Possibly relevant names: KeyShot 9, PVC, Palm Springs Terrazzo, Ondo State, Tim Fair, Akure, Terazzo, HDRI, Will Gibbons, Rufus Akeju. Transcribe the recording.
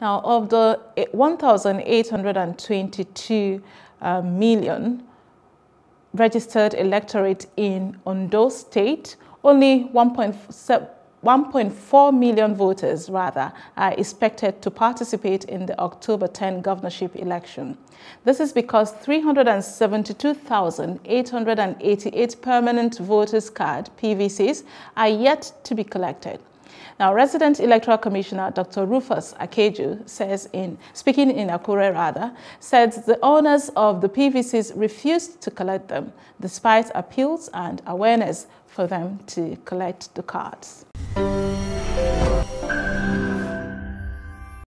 Now, of the 1,822 million registered electorate in Ondo State, only 1.4 million voters, are expected to participate in the October 10 governorship election. This is because 372,888 permanent voters' card (PVCs) are yet to be collected. Now, Resident Electoral Commissioner Dr. Rufus Akeju says, speaking in Akure, said the owners of the PVCs refused to collect them, despite appeals and awareness for them to collect the cards.